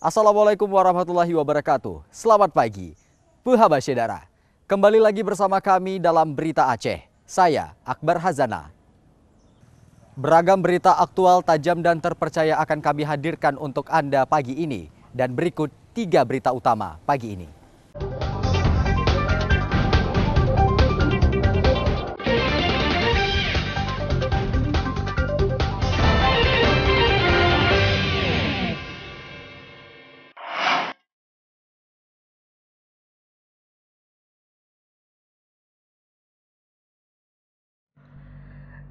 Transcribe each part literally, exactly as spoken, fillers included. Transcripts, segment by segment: Assalamualaikum warahmatullahi wabarakatuh. Selamat pagi, Puhaba Syedara. Kembali lagi bersama kami dalam Berita Aceh. Saya, Akbar Hazana. Beragam berita aktual, tajam dan terpercaya akan kami hadirkan untuk Anda pagi ini. Dan berikut tiga berita utama pagi ini.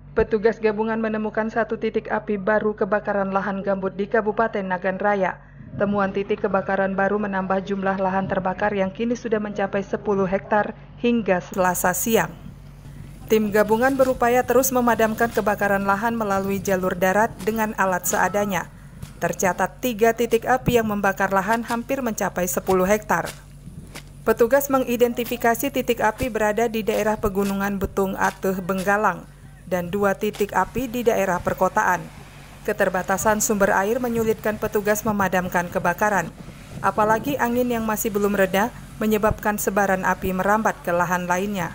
Petugas gabungan menemukan satu titik api baru kebakaran lahan gambut di Kabupaten Nagan Raya. Temuan titik kebakaran baru menambah jumlah lahan terbakar yang kini sudah mencapai sepuluh hektar hingga Selasa siang. Tim gabungan berupaya terus memadamkan kebakaran lahan melalui jalur darat dengan alat seadanya. Tercatat tiga titik api yang membakar lahan hampir mencapai sepuluh hektar. Petugas mengidentifikasi titik api berada di daerah pegunungan Betung Ateuh Benggalang dan dua titik api di daerah perkotaan. Keterbatasan sumber air menyulitkan petugas memadamkan kebakaran. Apalagi angin yang masih belum reda menyebabkan sebaran api merambat ke lahan lainnya.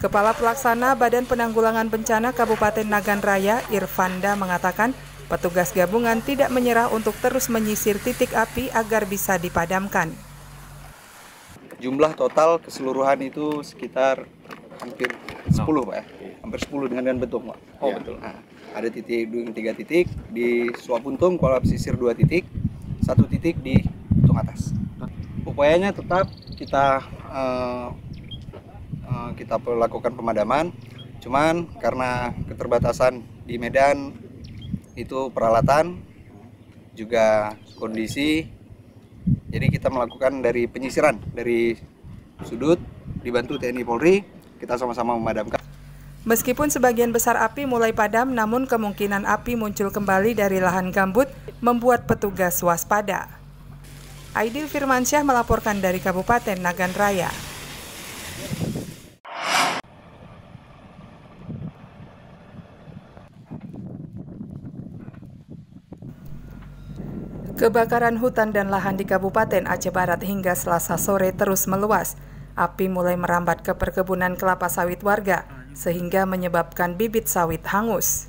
Kepala Pelaksana Badan Penanggulangan Bencana Kabupaten Nagan Raya, Irfanda, mengatakan petugas gabungan tidak menyerah untuk terus menyisir titik api agar bisa dipadamkan. Jumlah total keseluruhan itu sekitar hampir sepuluh, Pak ya? Hampir sepuluh dengan Betung, Pak. Oh, ya. Betul. Nah, ada titik tiga titik di Suak Puntong, Kuala Pesisir dua titik, satu titik di Betung Atas. Upayanya tetap kita uh, uh, kita lakukan pemadaman, cuman karena keterbatasan di medan itu peralatan juga kondisi, jadi kita melakukan dari penyisiran dari sudut dibantu T N I Polri, kita sama-sama memadamkan. Meskipun sebagian besar api mulai padam, namun kemungkinan api muncul kembali dari lahan gambut membuat petugas waspada. Aidil Firmansyah melaporkan dari Kabupaten Nagan Raya. Kebakaran hutan dan lahan di Kabupaten Aceh Barat hingga Selasa sore terus meluas. Api mulai merambat ke perkebunan kelapa sawit warga, sehingga menyebabkan bibit sawit hangus.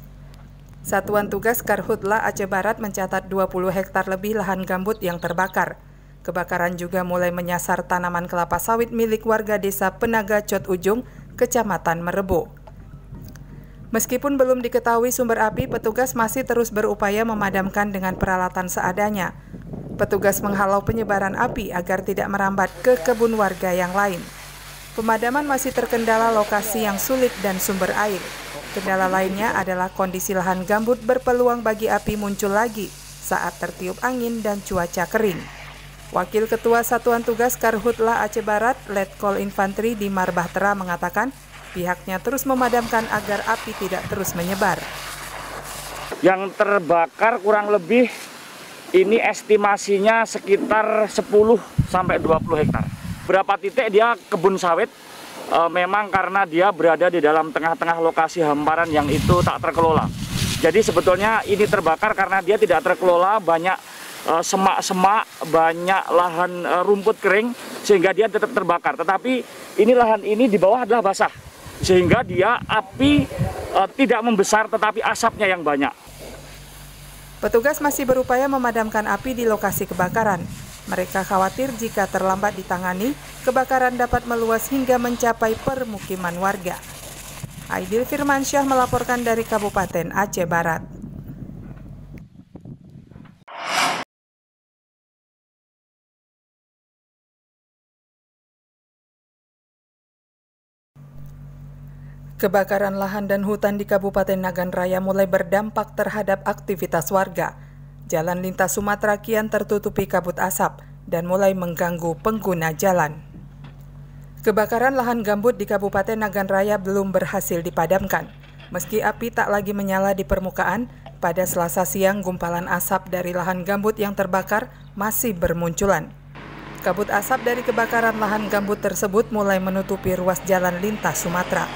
Satuan Tugas Karhutla Aceh Barat mencatat dua puluh hektar lebih lahan gambut yang terbakar. Kebakaran juga mulai menyasar tanaman kelapa sawit milik warga desa Penaga Cot Ujung, Kecamatan Meribu. Meskipun belum diketahui sumber api, petugas masih terus berupaya memadamkan dengan peralatan seadanya. Petugas menghalau penyebaran api agar tidak merambat ke kebun warga yang lain. Pemadaman masih terkendala lokasi yang sulit dan sumber air. Kendala lainnya adalah kondisi lahan gambut berpeluang bagi api muncul lagi saat tertiup angin dan cuaca kering. Wakil Ketua Satuan Tugas Karhutla Aceh Barat, Letkol Infantri Dimarbahtera, mengatakan pihaknya terus memadamkan agar api tidak terus menyebar. Yang terbakar kurang lebih ini estimasinya sekitar sepuluh sampai dua puluh hektar. Berapa titik dia kebun sawit, e, memang karena dia berada di dalam tengah-tengah lokasi hamparan yang itu tak terkelola. Jadi sebetulnya ini terbakar karena dia tidak terkelola, banyak semak-semak, e, banyak lahan e, rumput kering, sehingga dia tetap terbakar. Tetapi ini lahan ini di bawah adalah basah, sehingga dia api e, tidak membesar tetapi asapnya yang banyak. Petugas masih berupaya memadamkan api di lokasi kebakaran. Mereka khawatir jika terlambat ditangani, kebakaran dapat meluas hingga mencapai permukiman warga. Aidil Firmansyah melaporkan dari Kabupaten Aceh Barat. Kebakaran lahan dan hutan di Kabupaten Nagan Raya mulai berdampak terhadap aktivitas warga. Jalan lintas Sumatera kian tertutupi kabut asap dan mulai mengganggu pengguna jalan. Kebakaran lahan gambut di Kabupaten Nagan Raya belum berhasil dipadamkan. Meski api tak lagi menyala di permukaan, pada Selasa siang gumpalan asap dari lahan gambut yang terbakar masih bermunculan. Kabut asap dari kebakaran lahan gambut tersebut mulai menutupi ruas jalan lintas Sumatera.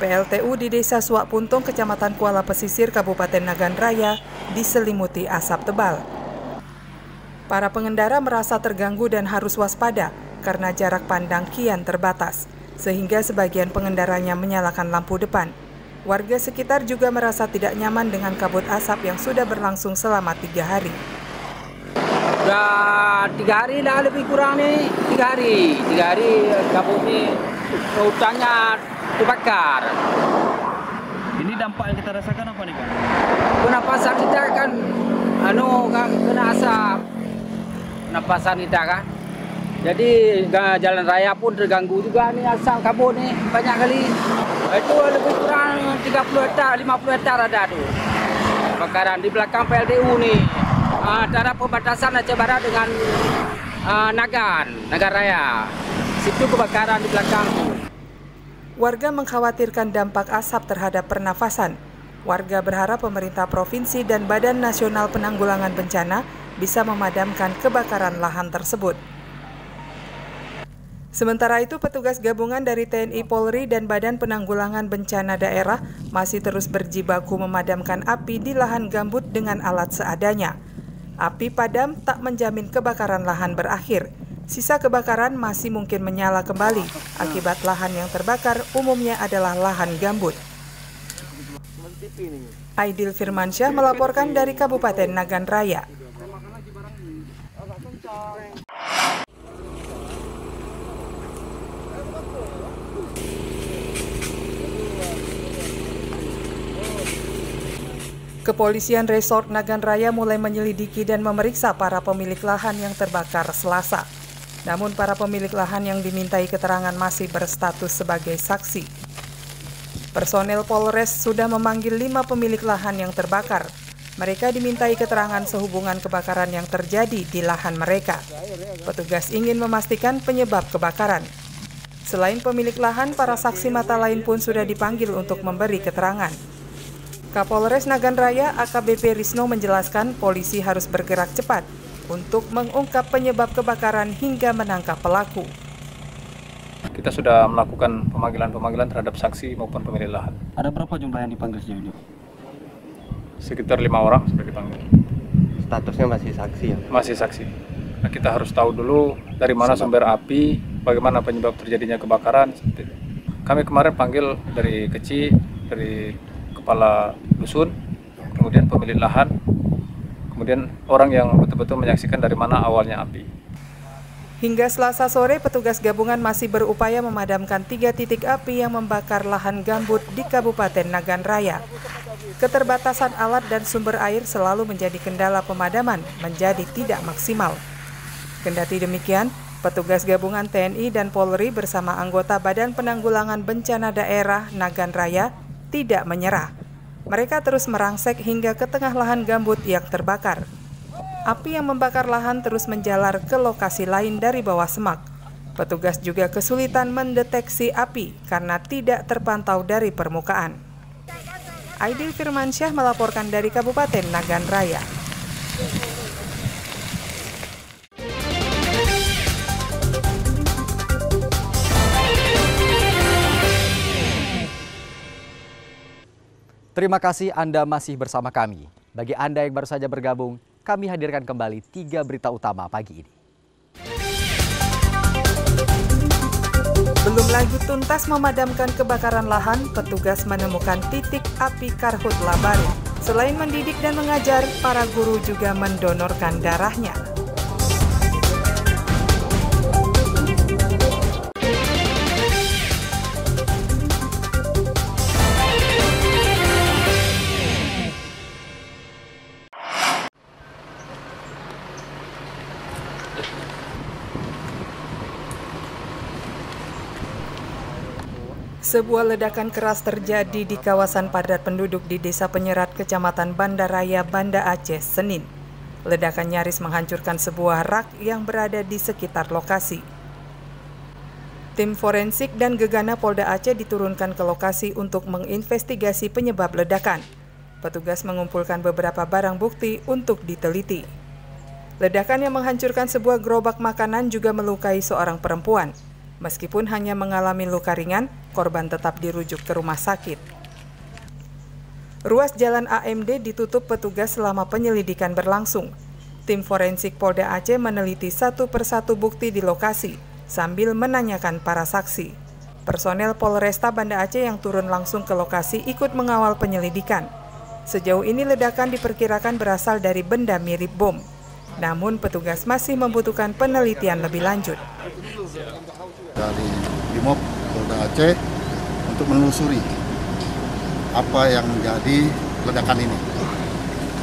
P L T U di Desa Suak Puntong, Kecamatan Kuala Pesisir, Kabupaten Nagan Raya, diselimuti asap tebal. Para pengendara merasa terganggu dan harus waspada karena jarak pandang kian terbatas, sehingga sebagian pengendaranya menyalakan lampu depan. Warga sekitar juga merasa tidak nyaman dengan kabut asap yang sudah berlangsung selama tiga hari. Sudah tiga hari lah lebih kurang nih, tiga hari, tiga hari kabut ini hutannya terbakar. Ini dampak yang kita rasakan apa nih Pak? Penapasan kita kan, anu kan kena asap, penapasan kita kan. Jadi jalan raya pun terganggu juga nih asap kabut nih banyak kali. Itu lebih kurang tiga puluh hektar, lima puluh hektar ada tuh bakaran di belakang P L T U nih. Antara perbatasan Aceh Barat dengan uh, Nagan, Nagan Raya. Situ kebakaran di belakang. Warga mengkhawatirkan dampak asap terhadap pernafasan. Warga berharap pemerintah provinsi dan Badan Nasional Penanggulangan Bencana bisa memadamkan kebakaran lahan tersebut. Sementara itu, petugas gabungan dari T N I Polri dan Badan Penanggulangan Bencana Daerah masih terus berjibaku memadamkan api di lahan gambut dengan alat seadanya. Api padam tak menjamin kebakaran lahan berakhir. Sisa kebakaran masih mungkin menyala kembali. Akibat lahan yang terbakar umumnya adalah lahan gambut. Aidil Firmansyah melaporkan dari Kabupaten Nagan Raya. Kepolisian Resort Nagan Raya mulai menyelidiki dan memeriksa para pemilik lahan yang terbakar Selasa. Namun para pemilik lahan yang dimintai keterangan masih berstatus sebagai saksi. Personel Polres sudah memanggil lima pemilik lahan yang terbakar. Mereka dimintai keterangan sehubungan kebakaran yang terjadi di lahan mereka. Petugas ingin memastikan penyebab kebakaran. Selain pemilik lahan, para saksi mata lain pun sudah dipanggil untuk memberi keterangan. Kapolres Nagan Raya A K B P Risno menjelaskan polisi harus bergerak cepat untuk mengungkap penyebab kebakaran hingga menangkap pelaku. Kita sudah melakukan pemanggilan-pemanggilan terhadap saksi maupun pemilik lahan. Ada berapa jumlah yang dipanggil sejauh ini? Sekitar lima orang sudah dipanggil. Statusnya masih saksi ya? Masih saksi. Nah, kita harus tahu dulu dari mana sumber api, bagaimana penyebab terjadinya kebakaran. Kami kemarin panggil dari kecil, dari kepala dusun, kemudian pemilik lahan, kemudian orang yang betul-betul menyaksikan dari mana awalnya api. Hingga Selasa sore, petugas gabungan masih berupaya memadamkan tiga titik api yang membakar lahan gambut di Kabupaten Nagan Raya. Keterbatasan alat dan sumber air selalu menjadi kendala pemadaman, menjadi tidak maksimal. Kendati demikian, petugas gabungan T N I dan Polri bersama anggota Badan Penanggulangan Bencana Daerah Nagan Raya tidak menyerah. Mereka terus merangsek hingga ke tengah lahan gambut yang terbakar. Api yang membakar lahan terus menjalar ke lokasi lain dari bawah semak. Petugas juga kesulitan mendeteksi api karena tidak terpantau dari permukaan. Aidil Firmansyah melaporkan dari Kabupaten Nagan Raya. Terima kasih Anda masih bersama kami. Bagi Anda yang baru saja bergabung, kami hadirkan kembali tiga berita utama pagi ini. Belum lagi tuntas memadamkan kebakaran lahan, petugas menemukan titik api karhutla baru. Selain mendidik dan mengajar, para guru juga mendonorkan darahnya. Sebuah ledakan keras terjadi di kawasan padat penduduk di Desa Penyerat, Kecamatan Bandaraya Banda Aceh, Senin. Ledakan nyaris menghancurkan sebuah rak yang berada di sekitar lokasi. Tim forensik dan Gegana Polda Aceh diturunkan ke lokasi untuk menginvestigasi penyebab ledakan. Petugas mengumpulkan beberapa barang bukti untuk diteliti. Ledakan yang menghancurkan sebuah gerobak makanan juga melukai seorang perempuan. Meskipun hanya mengalami luka ringan, korban tetap dirujuk ke rumah sakit. Ruas jalan A M D ditutup petugas selama penyelidikan berlangsung. tim forensik Polda Aceh meneliti satu persatu bukti di lokasi sambil menanyakan para saksi. Personel Polresta Banda Aceh yang turun langsung ke lokasi ikut mengawal penyelidikan. Sejauh ini ledakan diperkirakan berasal dari benda mirip bom. Namun petugas masih membutuhkan penelitian lebih lanjut. Dari Bimob Polda Aceh untuk menelusuri apa yang menjadi ledakan ini.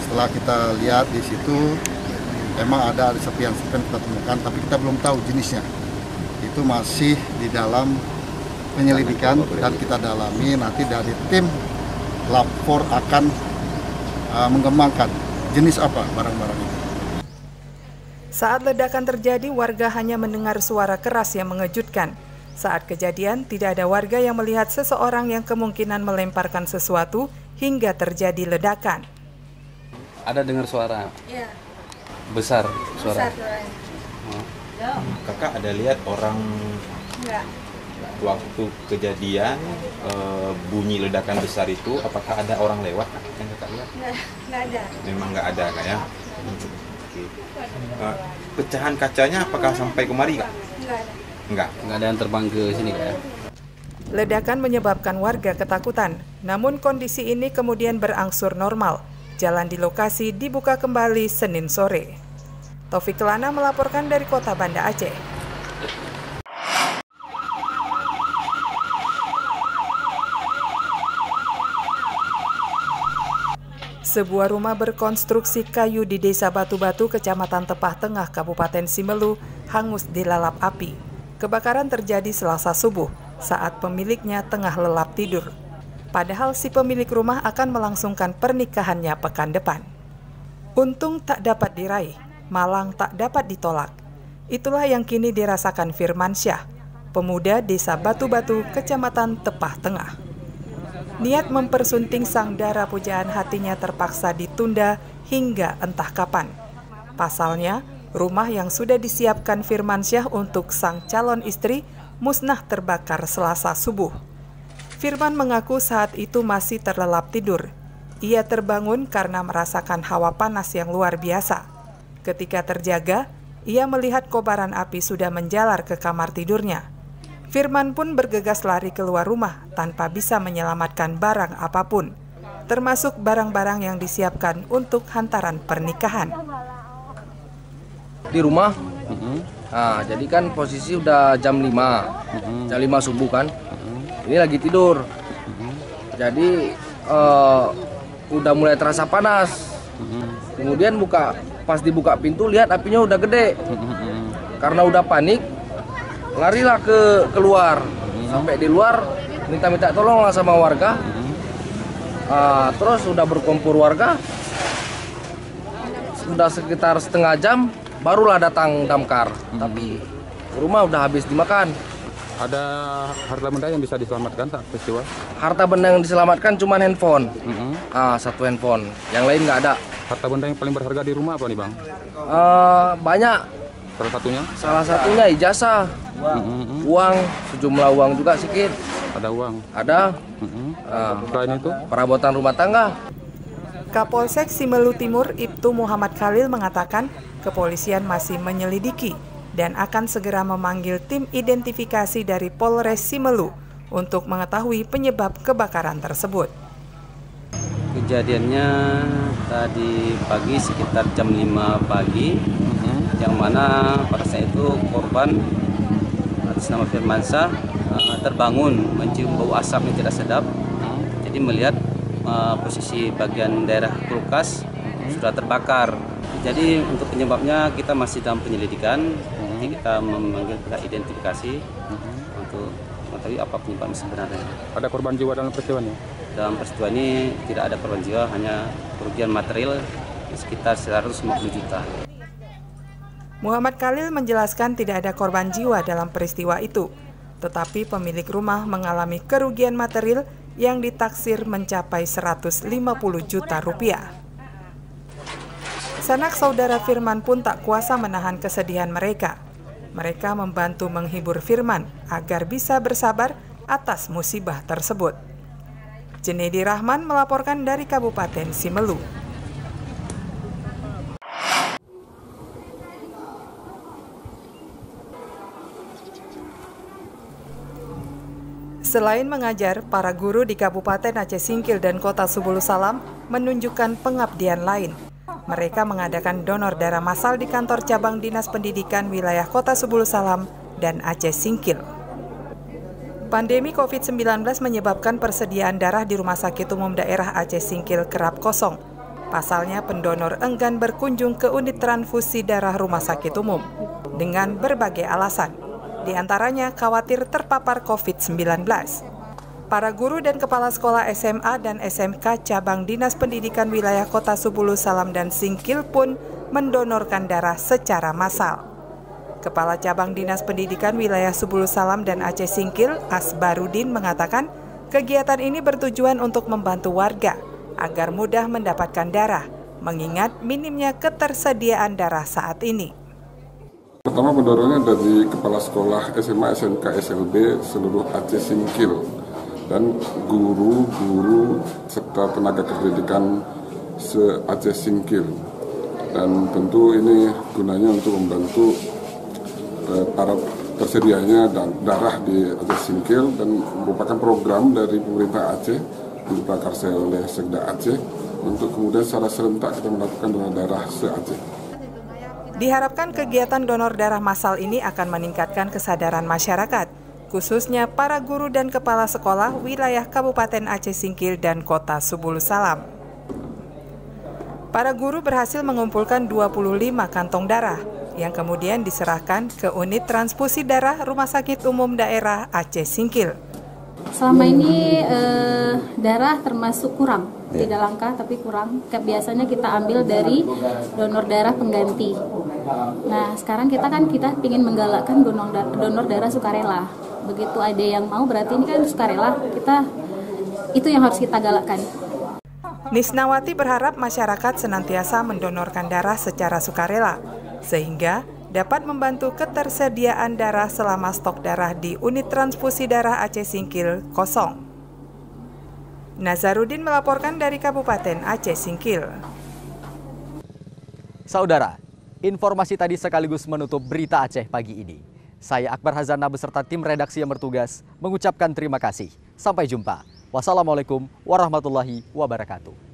Setelah kita lihat di situ, memang ada serpihan-serpihan kita temukan, tapi kita belum tahu jenisnya. Itu masih di dalam penyelidikan dan kita dalami. Nanti dari tim Labfor akan uh, mengembangkan jenis apa barang-barang ini. Saat ledakan terjadi, warga hanya mendengar suara keras yang mengejutkan. Saat kejadian, tidak ada warga yang melihat seseorang yang kemungkinan melemparkan sesuatu hingga terjadi ledakan. Ada dengar suara? Iya. Besar suara? Besar suara. Oh. Kakak ada lihat orang? Enggak. Waktu kejadian e, bunyi ledakan besar itu, apakah ada orang lewat? Yang kakak lihat? Enggak ada. Memang enggak ada, Kak, ya? Oke. E, pecahan kacanya apakah sampai kemari, Kak? Enggak ada. Enggak, enggak ada yang terbang ke sini, Kak, ya? Ledakan menyebabkan warga ketakutan. Namun kondisi ini kemudian berangsur normal. Jalan di lokasi dibuka kembali Senin sore. Taufik Kelana melaporkan dari Kota Banda Aceh. Sebuah rumah berkonstruksi kayu di Desa Batu-Batu, Kecamatan Tepah Tengah, Kabupaten Simelu, hangus dilalap api. Kebakaran terjadi Selasa subuh saat pemiliknya tengah lelap tidur. Padahal si pemilik rumah akan melangsungkan pernikahannya pekan depan. Untung tak dapat diraih, malang tak dapat ditolak. Itulah yang kini dirasakan Firmansyah, pemuda Desa Batu-Batu, Kecamatan Tepah Tengah. Niat mempersunting sang dara pujaan hatinya terpaksa ditunda hingga entah kapan. Pasalnya, rumah yang sudah disiapkan Firmansyah untuk sang calon istri musnah terbakar Selasa subuh. Firman mengaku saat itu masih terlelap tidur. Ia terbangun karena merasakan hawa panas yang luar biasa. Ketika terjaga, ia melihat kobaran api sudah menjalar ke kamar tidurnya. Firman pun bergegas lari keluar rumah tanpa bisa menyelamatkan barang apapun, termasuk barang-barang yang disiapkan untuk hantaran pernikahan. Di rumah, uh-huh. Nah, jadi kan posisi udah jam lima, uh-huh. jam lima subuh kan. Ini lagi tidur, jadi uh, udah mulai terasa panas. Kemudian buka, pas dibuka pintu lihat apinya udah gede. Karena udah panik, larilah ke keluar. Sampai di luar minta-minta tolong sama warga. Uh, terus udah berkumpul warga, udah sekitar setengah jam barulah datang DAMKAR. Tapi rumah udah habis dimakan. Ada harta benda yang bisa diselamatkan saat peristiwa? Harta benda yang diselamatkan cuma handphone, mm-hmm. ah, satu handphone, yang lain nggak ada. Harta benda yang paling berharga di rumah apa nih, Bang? Uh, banyak. Salah satunya? Salah satunya ijazah, mm-hmm. uang, sejumlah uang juga sedikit. Ada uang? Ada. Mm-hmm. uh, Selain itu? Perabotan rumah tangga. Kapolsek Simelu Timur Ibtu Muhammad Khalil mengatakan kepolisian masih menyelidiki dan akan segera memanggil tim identifikasi dari Polres Simelu untuk mengetahui penyebab kebakaran tersebut. Kejadiannya tadi pagi sekitar jam lima pagi, mm-hmm. yang mana pada saat itu korban atas nama Firmansyah terbangun mencium bau asap yang tidak sedap, mm-hmm. jadi melihat uh, posisi bagian daerah kulkas mm-hmm. sudah terbakar. Jadi untuk penyebabnya kita masih dalam penyelidikan. Jadi kita memanggil pihak identifikasi uh-huh. untuk mengetahui apa penyebab sebenarnya. Ada korban jiwa dalam peristiwa ini? Dalam peristiwa ini tidak ada korban jiwa, hanya kerugian material sekitar seratus lima puluh juta. Muhammad Khalil menjelaskan tidak ada korban jiwa dalam peristiwa itu, tetapi pemilik rumah mengalami kerugian material yang ditaksir mencapai seratus lima puluh juta rupiah. Sanak saudara Firman pun tak kuasa menahan kesedihan mereka. Mereka membantu menghibur Firman agar bisa bersabar atas musibah tersebut. Jenedi Rahman melaporkan dari Kabupaten Simelu. Selain mengajar, para guru di Kabupaten Aceh Singkil dan Kota Subulussalam menunjukkan pengabdian lain. Mereka mengadakan donor darah massal di kantor cabang Dinas Pendidikan wilayah Kota Subulussalam dan Aceh Singkil. Pandemi COVID sembilan belas menyebabkan persediaan darah di Rumah Sakit Umum Daerah Aceh Singkil kerap kosong. Pasalnya, pendonor enggan berkunjung ke unit transfusi darah Rumah Sakit Umum dengan berbagai alasan. Di antaranya khawatir terpapar COVID sembilan belas. Para guru dan kepala sekolah S M A dan S M K cabang Dinas Pendidikan wilayah Kota Subulussalam dan Singkil pun mendonorkan darah secara massal. Kepala cabang Dinas Pendidikan wilayah Subulussalam dan Aceh Singkil, Asbarudin, mengatakan kegiatan ini bertujuan untuk membantu warga agar mudah mendapatkan darah, mengingat minimnya ketersediaan darah saat ini. Pertama pendorongnya dari kepala sekolah S M A, S M K, S L B seluruh Aceh Singkil dan guru-guru serta tenaga kependidikan se-Aceh Singkil. Dan tentu ini gunanya untuk membantu eh, para tersedianya darah di Aceh Singkil dan merupakan program dari pemerintah Aceh diperangkat oleh Sekda Aceh untuk kemudian secara serentak kita melakukan donor darah se-Aceh. Diharapkan kegiatan donor darah massal ini akan meningkatkan kesadaran masyarakat, khususnya para guru dan kepala sekolah wilayah Kabupaten Aceh Singkil dan Kota Subulussalam. Para guru berhasil mengumpulkan dua puluh lima kantong darah yang kemudian diserahkan ke unit transfusi darah Rumah Sakit Umum Daerah Aceh Singkil. Selama ini eh, darah termasuk kurang, ya. Tidak langka tapi kurang. Biasanya kita ambil dari donor darah pengganti. Nah sekarang kita kan kita ingin menggalakkan donor, da donor darah sukarela. Begitu ada yang mau berarti ini kan sukarela. Kita itu yang harus kita galakkan. Nisnawati berharap masyarakat senantiasa mendonorkan darah secara sukarela sehingga dapat membantu ketersediaan darah selama stok darah di unit transfusi darah Aceh Singkil kosong. Nazarudin melaporkan dari Kabupaten Aceh Singkil. Saudara, informasi tadi sekaligus menutup berita Aceh pagi ini. Saya Akbar Hazana beserta tim redaksi yang bertugas mengucapkan terima kasih. Sampai jumpa. Wassalamualaikum warahmatullahi wabarakatuh.